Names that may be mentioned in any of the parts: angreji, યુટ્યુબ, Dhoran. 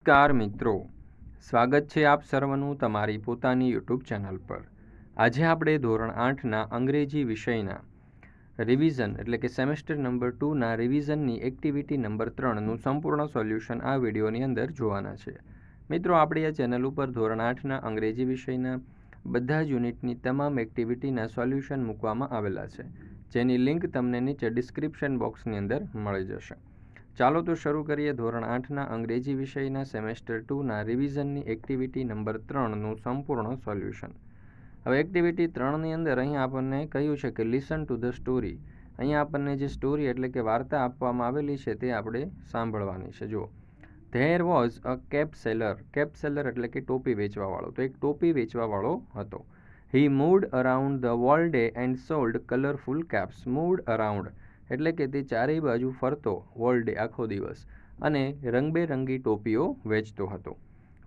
નમસ્કાર મિત્રો, સ્વાગત છે આપ સર્વનું તમારી પોતાની યુટ્યુબ ચેનલ પર। આજે આપણે ધોરણ 8ના અંગ્રેજી વિષયના રિવિઝન એટલે કે સેમેસ્ટર નંબર 2ના રિવિઝનની એક્ટિવિટી નંબર 3નું સંપૂર્ણ સોલ્યુશન આ વિડીયોની અંદર જોવાના છે। મિત્રો, આપણી આ ચેનલ ઉપર ધોરણ 8ના અંગ્રેજી વિષયના બધા જ યુનિટની તમામ એક્ટિવિટીના સોલ્યુશન મૂકવામાં આવેલા છે, જેની લિંક તમને નીચે ડિસ્ક્રિપ્શન બોક્સની અંદર મળી જશે। ચાલો તો શરૂ કરીએ ધોરણ 8ના અંગ્રેજી વિષયના સેમેસ્ટર 2ના રિવિઝનની એક્ટિવિટી નંબર 3નું સંપૂર્ણ સોલ્યુશન। હવે એક્ટિવિટી 3ની અંદર અહીંયા આપણને કહ્યું છે કે લિસન ટુ ધ સ્ટોરી। અહીંયા આપણને જે સ્ટોરી એટલે કે વાર્તા આપવામાં આવેલી છે તે આપણે સાંભળવાની છે। જો there was a cap seller, cap seller એટલે કે ટોપી વેચવાવાળો, તો એક ટોપી વેચવાવાળો હતો। He moved around the world day and sold colourful caps. Moved around એટલે કે તે ચારેય બાજુ ફરતો વર્લ્ડ ડે આખો દિવસ અને રંગબેરંગી ટોપીઓ વેચતો હતો।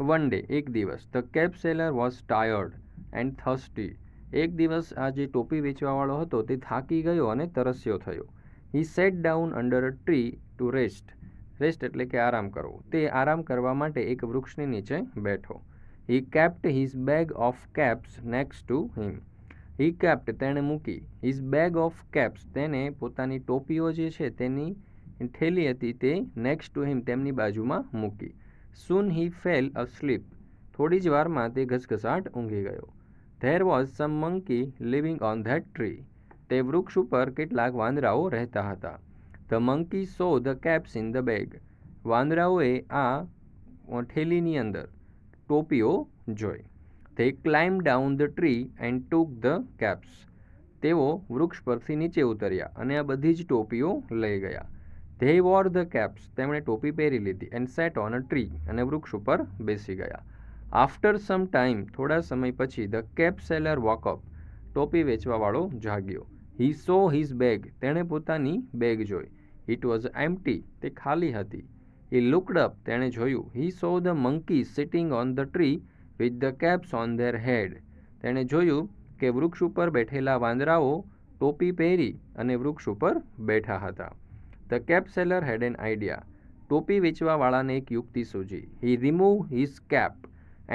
વન ડે એક દિવસ, the cap seller was tired and thirsty. એક દિવસ આ જે ટોપી વેચવાવાળો હતો તે થાકી ગયો અને તરસ્યો થયો। He sat down under a tree to rest, rest એટલે કે આરામ કરવો, તે આરામ કરવા માટે એક વૃક્ષની નીચે બેઠો। He kept his bag of caps next to him. He kept તેણે મૂકી, હિઝ બેગ ઓફ કેપ્સ તેને પોતાની ટોપીઓ જે છે તેની ઠેલી હતી તે નેક્સ્ટ ટુ હિમ તેમની બાજુમાં મૂકી। સૂન હી ફેલ અ સ્લીપ, થોડી જ વારમાં તે ઘસઘસાટ ઊંઘી ગયો। There was some monkey living on that tree, તે વૃક્ષ ઉપર કેટલાક વાંદરાઓ રહેતા હતા। The monkey saw the caps in the bag, વાંદરાઓએ આ ઠેલીની અંદર ટોપીઓ જોઈ। તે climb down the tree and took the caps, તેઓ વૃક્ષ પરથી નીચે ઉતર્યા અને આ બધી જ ટોપીઓ લઈ ગયા। ધે વોર ધ કેપ્સ, તેમણે ટોપી પહેરી લીધી। And sat on a tree, અને વૃક્ષ ઉપર બેસી ગયા। આફ્ટર સમ ટાઈમ, થોડા સમય પછી, ધ કેપ સેલર વોકઅપ, ટોપી વેચવાવાળો જાગ્યો। હી સો હિઝ બેગ, તેણે પોતાની બેગ જોઈ। ઇટ વોઝ એમ્પ્ટી, તે ખાલી હતી। હી લુકડ અપ, તેણે જોયું। He saw the monkey sitting on the tree with the caps on their head, તેણે જોયું કે વૃક્ષ ઉપર બેઠેલા વાંદરાઓ ટોપી પહેરી અને વૃક્ષ ઉપર બેઠા હતા। The cap seller had an idea, ટોપી વેચવાવાળાને એક યુક્તિ સૂજી। He remove his cap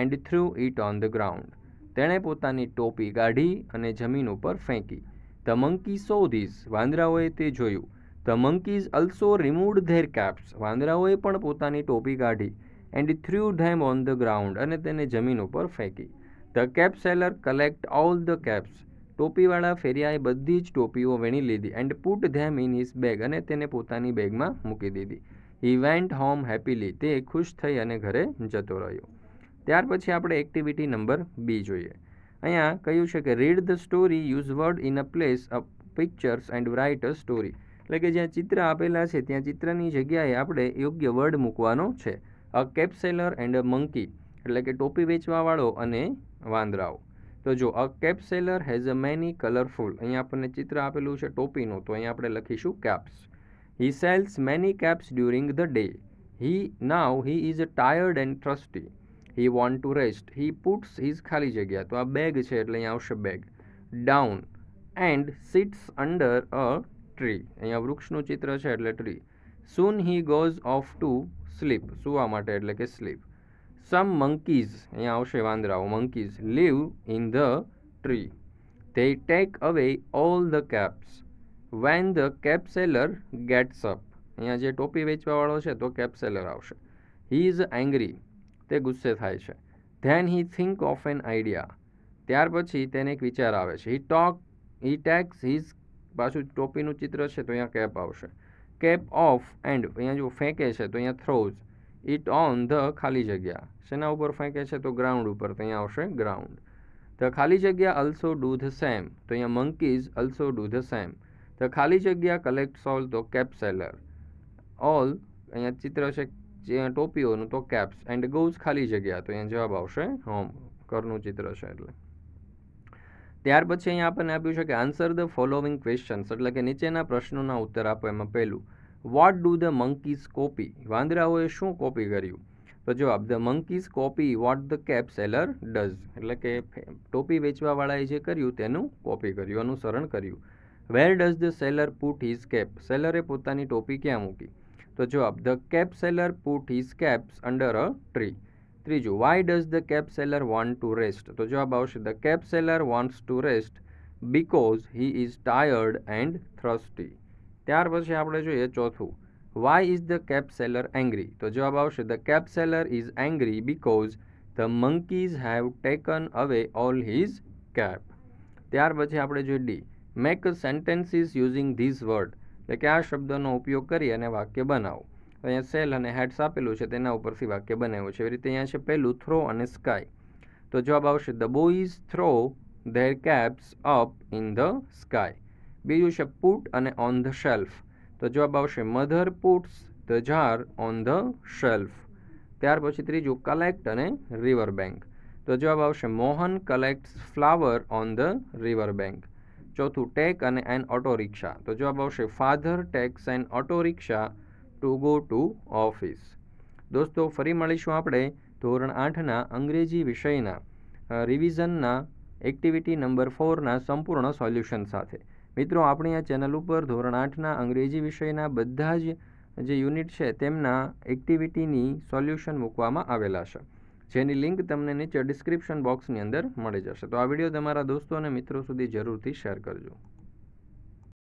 and threw it on the ground, તેણે પોતાની ટોપી કાઢી અને જમીન ઉપર ફેંકી। ધ મંકી સો ધીઝ, વાંદરાઓએ તે જોયું। The monkeys also removed their caps, વાંદરાઓએ પણ પોતાની ટોપી કાઢી। And threw them on the ground, અને તેને જમીન ઉપર ફેંકી। The cap seller collect all the caps, ટોપીવાળા ફેરિયાએ બધી જ ટોપીઓ વીણી લીધી। And put them in his bag, અને તેને પોતાની બેગમાં મૂકી દીધી। હી વેન્ટ હોમ હેપીલી, તે ખુશ થઈ અને ઘરે જતો રહ્યો। ત્યાર પછી આપણે એક્ટિવિટી નંબર બી જોઈએ। અહીંયા કહ્યું છે કે read the story, use word in a place a pictures and write a story, એટલે કે જ્યાં ચિત્ર આપેલા છે ત્યાં ચિત્રની જગ્યાએ આપણે યોગ્ય વર્ડ મૂકવાનો છે। A cap seller and a monkey, એટલે કે ટોપી વેચવાવાળો અને વાંદરાઓ। તો જો a cap seller has a many colourful, અહીંયા આપણને ચિત્ર આપેલું છે ટોપીનું, તો અહીંયા આપણે લખીશું caps. He sells many caps during the day, he now he is a tired and thirsty, he want to rest, he puts his ખાલી જગ્યા, તો આ બેગ છે એટલે અહીંયા આવશે bag, down and sits under a tree, અહીંયા વૃક્ષનું ચિત્ર છે એટલે tree. Soon he goes off to sleep, સૂવા માટે એટલે કે સ્લીપ। સમ મંકીઝ, અહીંયા આવશે વાંદરાઓ, monkeys live in the tree, they take away all the caps when the cap seller gets up, અહીંયા જે ટોપી વેચવાવાળો છે તો કેપ સેલર આવશે। હી ઇઝ એંગ્રી, તે ગુસ્સે થાય છે। Then he think of an idea, ત્યાર પછી તેને એક વિચાર આવે છે। હી ટેક્સ હિઝ, પાછું ટોપીનું ચિત્ર છે તો અહીંયા કેપ આવશે, કેપ ઓફ એન્ડ, અહીંયા જો ફેંકે છે તો અહીંયા થ્રોઝ ઇટ ઓન ધ ખાલી જગ્યા, શેના ઉપર ફેંકે છે તો ગ્રાઉન્ડ ઉપર, તો અહીંયા આવશે ગ્રાઉન્ડ। ધ ખાલી જગ્યા અલ્સો ડુ ધ સેમ, તો અહીંયા monkeys also do the same. The ખાલી જગ્યા કલેક્ટ ઓલ, તો કેપ સેલર ઓલ, અહીંયા ચિત્ર છે ટોપીઓનું તો કેપ્સ, એન્ડ ગોઝ ખાલી જગ્યા, તો અહીંયા જવાબ આવશે હોમ, ઘરનું ચિત્ર છે એટલે। ત્યાર પછી અહીંયા આપણને આપ્યું છે કે આન્સર ધ ફોલોવિંગ ક્વેશ્ચન્સ, એટલે કે નીચેના પ્રશ્નોના ઉત્તર આપો। એમાં પહેલું, what do the monkeys copy, વાંદરાઓએ શું કોપી કર્યું? તો જવાબ, the monkeys copy what the cap seller does, એટલે કે ટોપી વેચવાવાળાએ જે કર્યું તેનું કોપી કર્યું, અનુસરણ કર્યું। Where does the seller put his cap, સેલરે પોતાની ટોપી ક્યાં મૂકી? तो जवाब the cap seller put his caps under a tree. त्रीजू why does the cap seller want to rest तो जवाब आवशे the cap seller wants to rest because he is tired and thirsty. त्यार पछी आपणे जोईए चौथू why is the cap seller angry तो जवाब आवशे the cap seller is angry because the monkeys have taken away all his cap. त्यार पछी आपणे जोईए D make a sentences using these word એટલે કે આ શબ્દનો ઉપયોગ કરી અને વાક્ય બનાવો। અહીંયા સેલ અને હેડ્સ આપેલું છે તેના ઉપરથી વાક્ય બનાવ્યું છે એવી રીતે અહીંયા છે પહેલું થ્રો અને સ્કાય તો જવાબ આવશે the boys throw their caps up in the sky. બીજું છે પુટ અને ઓન ધ શેલ્ફ તો જવાબ આવશે mother puts the jar on the shelf. ત્યાર પછી ત્રીજું કલેક્ટ અને રિવર બેંક તો જવાબ આવશે Mohan collects flower on the river bank. चौथू टेक अने एन ऑटो रिक्शा तो जवाब आवशे father takes an auto rickshaw to go to office. दोस्तों फरी मळीशुं आपणे धोरण 8 ना अंग्रेजी विषयना रिविजनना एक्टिविटी नंबर 4 ना संपूर्ण सोल्यूशन साथे। मित्रों आपणी आ चेनल उपर धोरण 8 ना अंग्रेजी विषयना बधा ज जे यूनिट छे तेमना एक्टिविटीनी सोल्यूशन मूकवामां आवेला छे જેની લિંક તમને નીચે ડિસ્ક્રિપ્શન બોક્સની અંદર મળી જશે। તો આ વિડિયો તમારા દોસ્તો અને મિત્રો સુધી જરૂરથી શેર કરજો।